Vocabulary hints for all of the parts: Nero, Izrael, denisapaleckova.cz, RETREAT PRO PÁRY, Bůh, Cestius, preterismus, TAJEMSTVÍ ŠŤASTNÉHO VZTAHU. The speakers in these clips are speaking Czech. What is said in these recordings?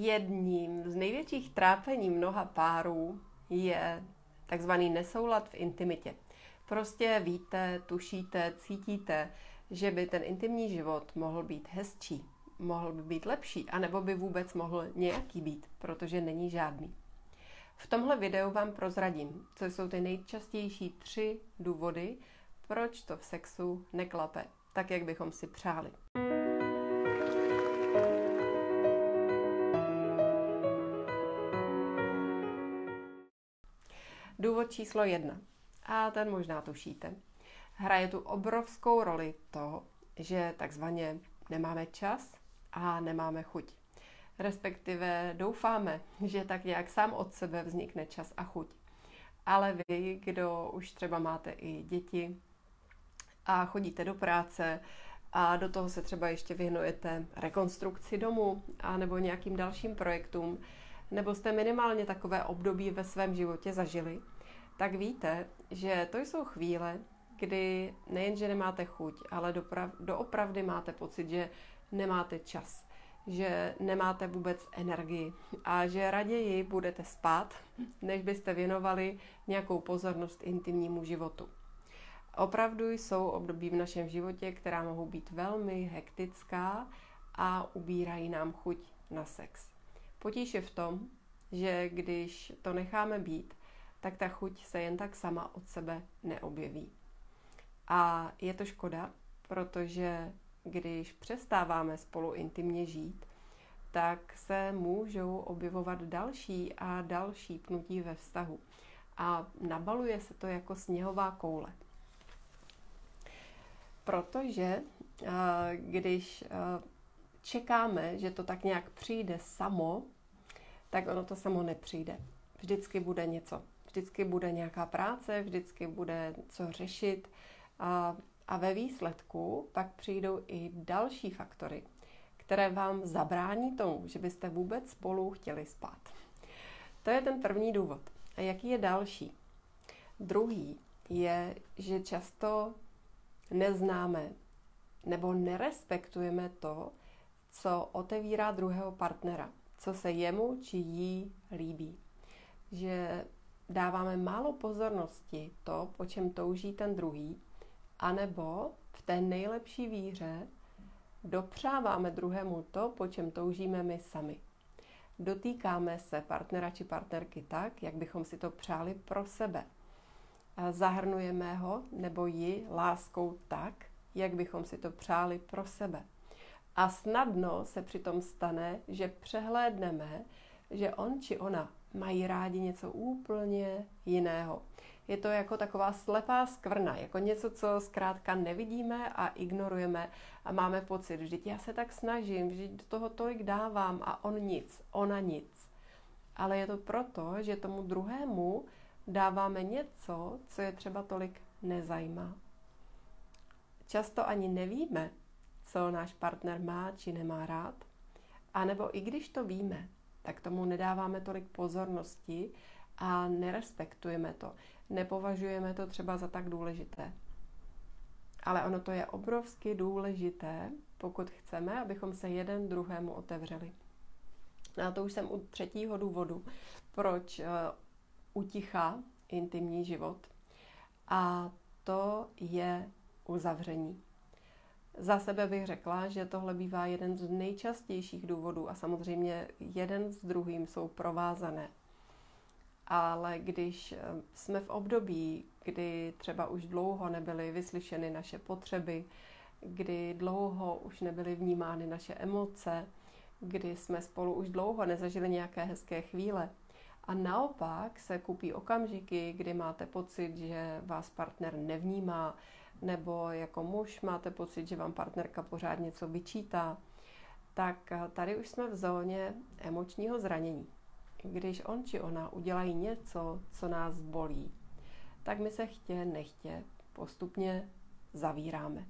Jedním z největších trápení mnoha párů je takzvaný nesoulad v intimitě. Prostě víte, tušíte, cítíte, že by ten intimní život mohl být hezčí, mohl by být lepší, anebo by vůbec mohl nějaký být, protože není žádný. V tomhle videu vám prozradím, co jsou ty nejčastější 3 důvody, proč to v sexu neklape, tak jak bychom si přáli. Důvod číslo 1. A ten možná tušíte. Hraje tu obrovskou roli to, že takzvaně nemáme čas a nemáme chuť. Respektive doufáme, že tak nějak sám od sebe vznikne čas a chuť. Ale vy, kdo už třeba máte i děti a chodíte do práce a do toho se třeba ještě vyhnujete rekonstrukci domu a nebo nějakým dalším projektům, nebo jste minimálně takové období ve svém životě zažili, tak víte, že to jsou chvíle, kdy nejenže nemáte chuť, ale doopravdy máte pocit, že nemáte čas, že nemáte vůbec energii a že raději budete spát, než byste věnovali nějakou pozornost intimnímu životu. Opravdu jsou období v našem životě, která mohou být velmi hektická a ubírají nám chuť na sex. Potíž je v tom, že když to necháme být, tak ta chuť se jen tak sama od sebe neobjeví. A je to škoda, protože když přestáváme spolu intimně žít, tak se můžou objevovat další a další pnutí ve vztahu. A nabaluje se to jako sněhová koule. Protože když čekáme, že to tak nějak přijde samo, tak ono to samo nepřijde. Vždycky bude něco. Vždycky bude nějaká práce, vždycky bude co řešit a ve výsledku pak přijdou i další faktory, které vám zabrání tomu, že byste vůbec spolu chtěli spát. To je ten první důvod. A jaký je další? Druhý je, že často neznáme nebo nerespektujeme to, co otevírá druhého partnera, co se jemu či jí líbí. Že dáváme málo pozornosti to, po čem touží ten druhý, anebo v té nejlepší víře dopřáváme druhému to, po čem toužíme my sami. Dotýkáme se partnera či partnerky tak, jak bychom si to přáli pro sebe. Zahrnujeme ho nebo ji láskou tak, jak bychom si to přáli pro sebe. A snadno se přitom stane, že přehlédneme, že on či ona mají rádi něco úplně jiného. Je to jako taková slepá skvrna, jako něco, co zkrátka nevidíme a ignorujeme a máme pocit, vždyť já se tak snažím, vždyť do toho tolik dávám a on nic, ona nic. Ale je to proto, že tomu druhému dáváme něco, co je třeba tolik nezajímá. Často ani nevíme, co náš partner má či nemá rád. A nebo i když to víme, tak tomu nedáváme tolik pozornosti a nerespektujeme to. Nepovažujeme to třeba za tak důležité. Ale ono to je obrovsky důležité, pokud chceme, abychom se jeden druhému otevřeli. A to už jsem u třetího důvodu, proč utichá intimní život. A to je uzavření. Za sebe bych řekla, že tohle bývá jeden z nejčastějších důvodů a samozřejmě jeden s druhým jsou provázané. Ale když jsme v období, kdy třeba už dlouho nebyly vyslyšeny naše potřeby, kdy dlouho už nebyly vnímány naše emoce, kdy jsme spolu už dlouho nezažili nějaké hezké chvíle a naopak se kupí okamžiky, kdy máte pocit, že vás partner nevnímá, nebo jako muž máte pocit, že vám partnerka pořád něco vyčítá, tak tady už jsme v zóně emočního zranění. Když on či ona udělají něco, co nás bolí, tak my se chtě nechtě postupně zavíráme.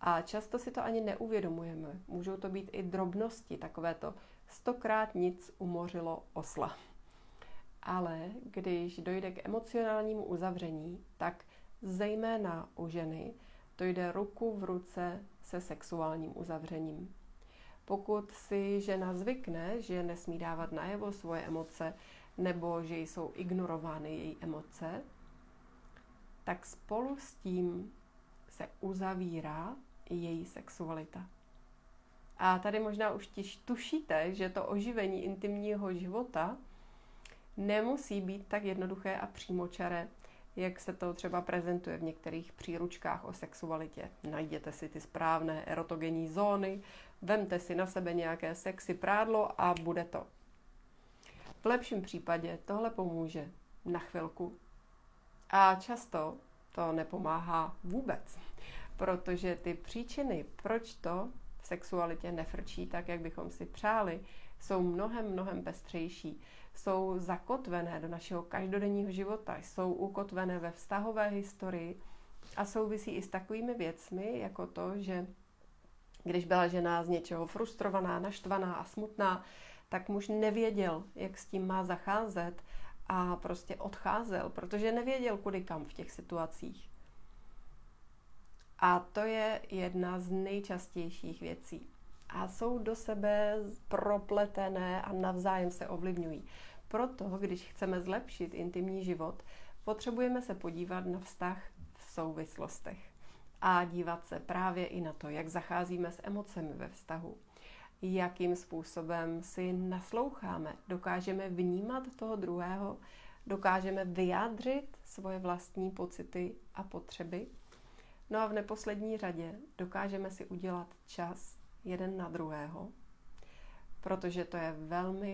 A často si to ani neuvědomujeme. Můžou to být i drobnosti, takové to 100krát nic umořilo osla. Ale když dojde k emocionálnímu uzavření, tak zejména u ženy to jde ruku v ruce se sexuálním uzavřením. Pokud si žena zvykne, že nesmí dávat najevo svoje emoce nebo že jsou ignorovány její emoce, tak spolu s tím se uzavírá její sexualita. A tady možná už tušíte, že to oživení intimního života nemusí být tak jednoduché a přímočaré, jak se to třeba prezentuje v některých příručkách o sexualitě. Najděte si ty správné erotogenní zóny, vemte si na sebe nějaké sexy prádlo a bude to. V lepším případě tohle pomůže na chvilku. A často to nepomáhá vůbec, protože ty příčiny, proč to v sexualitě nefrčí tak, jak bychom si přáli, jsou mnohem pestřejší. Jsou zakotvené do našeho každodenního života, jsou ukotvené ve vztahové historii a souvisí i s takovými věcmi, jako to, že když byla žena z něčeho frustrovaná, naštvaná a smutná, tak muž nevěděl, jak s tím má zacházet a prostě odcházel, protože nevěděl, kudy kam v těch situacích. A to je jedna z nejčastějších věcí. A jsou do sebe propletené a navzájem se ovlivňují. Proto, když chceme zlepšit intimní život, potřebujeme se podívat na vztah v souvislostech. A dívat se právě i na to, jak zacházíme s emocemi ve vztahu. Jakým způsobem si nasloucháme, dokážeme vnímat toho druhého, dokážeme vyjádřit svoje vlastní pocity a potřeby. No a v neposlední řadě dokážeme si udělat čas jeden na druhého, protože to je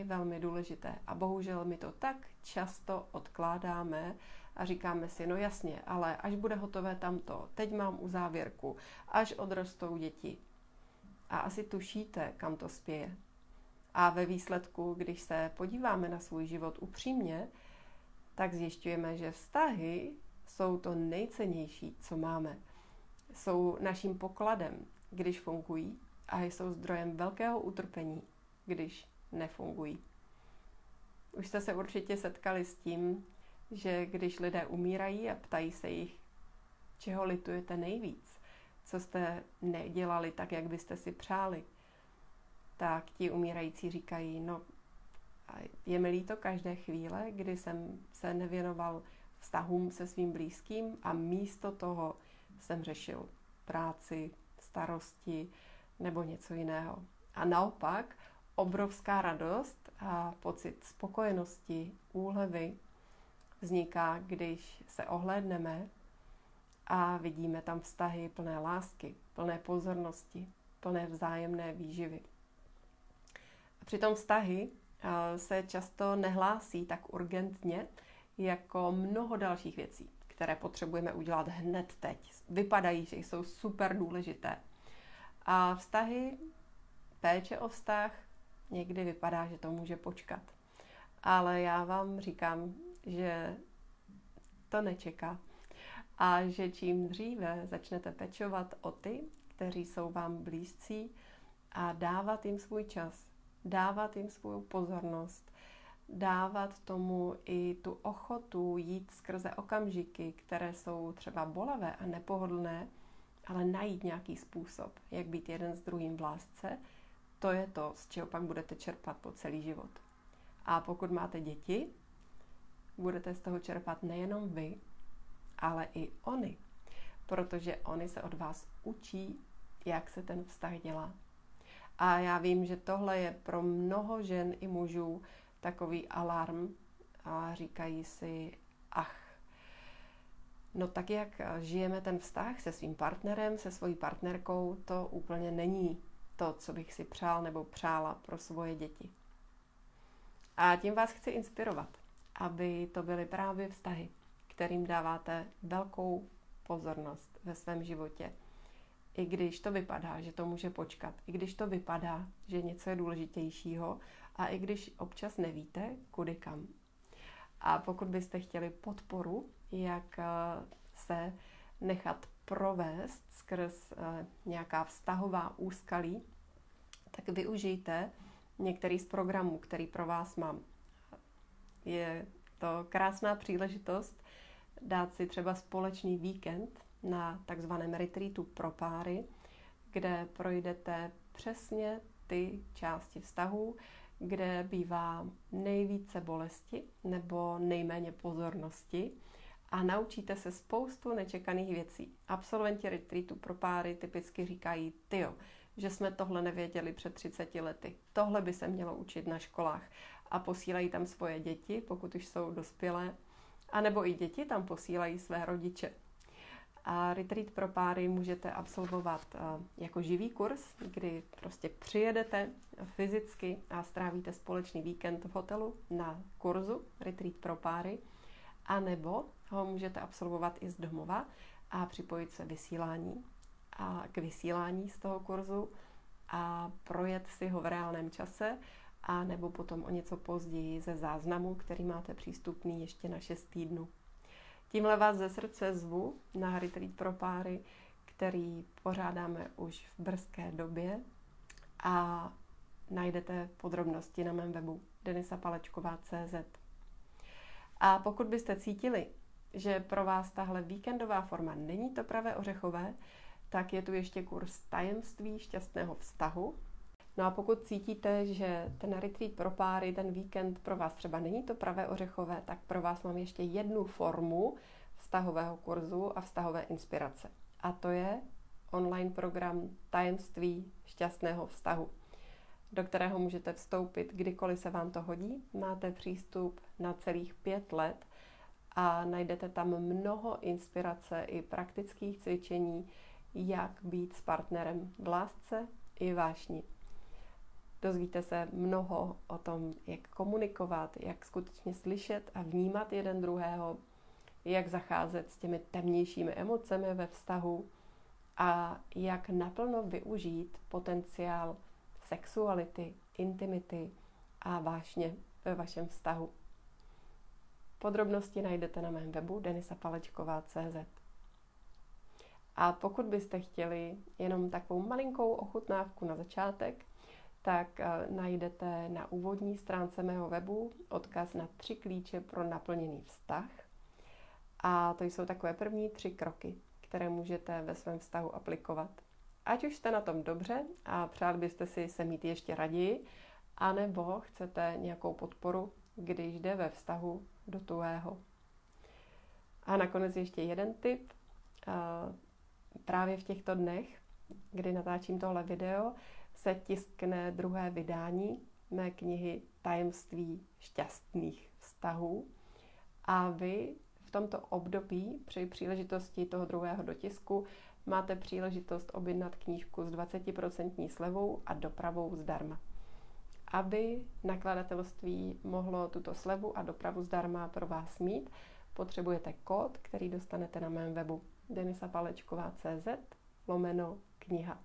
velmi důležité. A bohužel my to tak často odkládáme a říkáme si, no jasně, ale až bude hotové tamto, teď mám uzávěrku, až odrostou děti. A asi tušíte, kam to spěje. A ve výsledku, když se podíváme na svůj život upřímně, tak zjišťujeme, že vztahy jsou to nejcennější, co máme. Jsou naším pokladem, když fungují, a jsou zdrojem velkého utrpení, když nefungují. Už jste se určitě setkali s tím, že když lidé umírají a ptají se jich, čeho litujete nejvíc, co jste nedělali tak, jak byste si přáli, tak ti umírající říkají, no je mi líto každé chvíle, kdy jsem se nevěnoval vztahům se svým blízkým a místo toho jsem řešil práci, starosti nebo něco jiného. A naopak obrovská radost a pocit spokojenosti, úlevy vzniká, když se ohlédneme a vidíme tam vztahy plné lásky, plné pozornosti, plné vzájemné výživy. A přitom vztahy se často nehlásí tak urgentně jako mnoho dalších věcí, které potřebujeme udělat hned teď. Vypadají, že jsou super důležité. A vztahy, péče o vztah, někdy vypadá, že to může počkat. Ale já vám říkám, že to nečeká. A že čím dříve začnete pečovat o ty, kteří jsou vám blízcí, a dávat jim svůj čas, dávat jim svou pozornost, dávat tomu i tu ochotu jít skrze okamžiky, které jsou třeba bolavé a nepohodlné, ale najít nějaký způsob, jak být jeden s druhým v lásce, to je to, z čeho pak budete čerpat po celý život. A pokud máte děti, budete z toho čerpat nejenom vy, ale i oni, protože oni se od vás učí, jak se ten vztah dělá. A já vím, že tohle je pro mnoho žen i mužů takový alarm a říkají si, ach, no tak jak žijeme ten vztah se svým partnerem, se svojí partnerkou, to úplně není to, co bych si přál nebo přála pro svoje děti. A tím vás chci inspirovat, aby to byly právě vztahy, kterým dáváte velkou pozornost ve svém životě. I když to vypadá, že to může počkat, i když to vypadá, že něco je důležitějšího a i když občas nevíte, kudy kam. A pokud byste chtěli podporu, jak se nechat provést skrz nějaká vztahová úskalí, tak využijte některý z programů, který pro vás mám. Je to krásná příležitost dát si třeba společný víkend na takzvaném retreatu pro páry, kde projdete přesně ty části vztahu, kde bývá nejvíce bolesti nebo nejméně pozornosti a naučíte se spoustu nečekaných věcí. Absolventi retreatu pro páry typicky říkají, tyjo, že jsme tohle nevěděli před 30 lety. Tohle by se mělo učit na školách. A posílají tam svoje děti, pokud už jsou dospělé, anebo i děti tam posílají své rodiče. A retreat pro páry můžete absolvovat jako živý kurz, kdy prostě přijedete fyzicky a strávíte společný víkend v hotelu na kurzu retreat pro páry, anebo ho můžete absolvovat i z domova a připojit se k vysílání z toho kurzu a projet si ho v reálném čase, a nebo potom o něco později ze záznamu, který máte přístupný ještě na 6 týdnů. Tímhle vás ze srdce zvu na retreat pro páry, který pořádáme už v brzké době a najdete podrobnosti na mém webu denisapaleckova.cz. A pokud byste cítili, že pro vás tahle víkendová forma není to pravé ořechové, tak je tu ještě kurz Tajemství šťastného vztahu. No a pokud cítíte, že ten retreat pro páry, ten víkend pro vás třeba není to pravé ořechové, tak pro vás mám ještě jednu formu vztahového kurzu a vztahové inspirace. A to je online program Tajemství šťastného vztahu, do kterého můžete vstoupit kdykoliv se vám to hodí. Máte přístup na celých 5 let a najdete tam mnoho inspirace i praktických cvičení, jak být s partnerem v lásce i vášni. Dozvíte se mnoho o tom, jak komunikovat, jak skutečně slyšet a vnímat jeden druhého, jak zacházet s těmi temnějšími emocemi ve vztahu a jak naplno využít potenciál sexuality, intimity a vášně ve vašem vztahu. Podrobnosti najdete na mém webu denisapaleckova.cz. A pokud byste chtěli jenom takovou malinkou ochutnávku na začátek, tak najdete na úvodní stránce mého webu odkaz na 3 klíče pro naplněný vztah. A to jsou takové první 3 kroky, které můžete ve svém vztahu aplikovat. Ať už jste na tom dobře a přát byste si se mít ještě raději, anebo chcete nějakou podporu, když jde ve vztahu do tuhého. A nakonec ještě jeden tip. Právě v těchto dnech, kdy natáčím tohle video, se tiskne druhé vydání mé knihy Tajemství šťastných vztahů. A vy v tomto období při příležitosti toho druhého dotisku máte příležitost objednat knížku s 20% slevou a dopravou zdarma. Aby nakladatelství mohlo tuto slevu a dopravu zdarma pro vás mít, potřebujete kód, který dostanete na mém webu denisapaleckova.cz/kniha.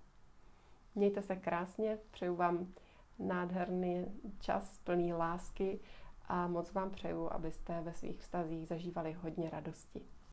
Mějte se krásně, přeju vám nádherný čas plný lásky a moc vám přeju, abyste ve svých vztazích zažívali hodně radosti.